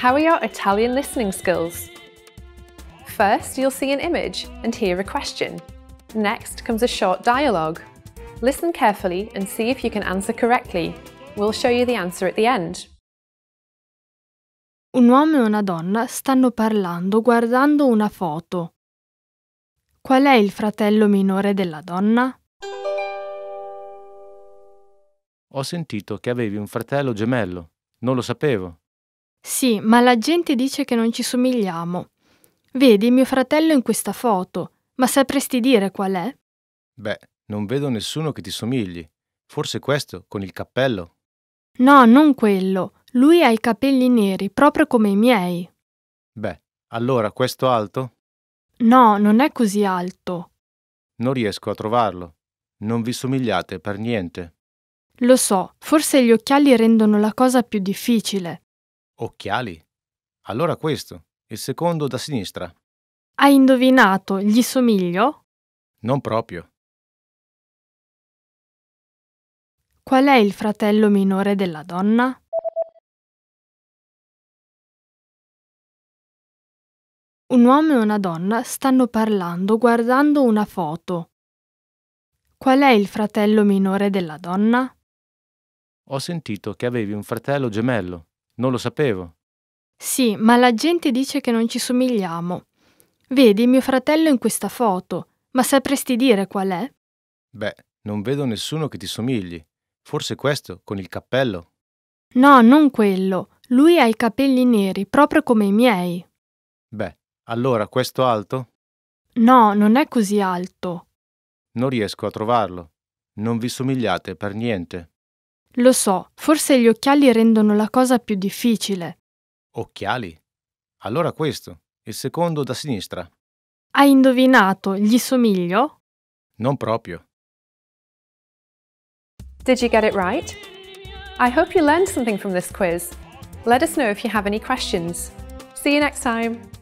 How are your Italian listening skills? First, you'll see an image and hear a question. Next comes a short dialogue. Listen carefully and see if you can answer correctly. We'll show you the answer at the end. Un uomo e una donna stanno parlando guardando una foto. Qual è il fratello minore della donna? Ho sentito che avevi un fratello gemello. Non lo sapevo. Sì, ma la gente dice che non ci somigliamo. Vedi mio fratello in questa foto, ma sapresti dire qual è? Beh, non vedo nessuno che ti somigli. Forse questo, con il cappello? No, non quello. Lui ha i capelli neri, proprio come i miei. Beh, allora questo alto? No, non è così alto. Non riesco a trovarlo. Non vi somigliate per niente. Lo so, forse gli occhiali rendono la cosa più difficile. Occhiali? Allora questo, il secondo da sinistra. Hai indovinato, gli somiglio? Non proprio. Qual è il fratello minore della donna? Un uomo e una donna stanno parlando guardando una foto. Qual è il fratello minore della donna? Ho sentito che avevi un fratello gemello. Non lo sapevo. Sì, ma la gente dice che non ci somigliamo. Vedi mio fratello in questa foto, ma sapresti dire qual è? Beh, non vedo nessuno che ti somigli. Forse questo, con il cappello? No, non quello. Lui ha i capelli neri, proprio come i miei. Beh, allora questo alto? No, non è così alto. Non riesco a trovarlo. Non vi somigliate per niente. Lo so, forse gli occhiali rendono la cosa più difficile. Occhiali? Allora questo, il secondo da sinistra. Hai indovinato, gli somiglio? Non proprio. Did you get it right? I hope you learned something from this quiz. Let us know if you have any questions. See you next time!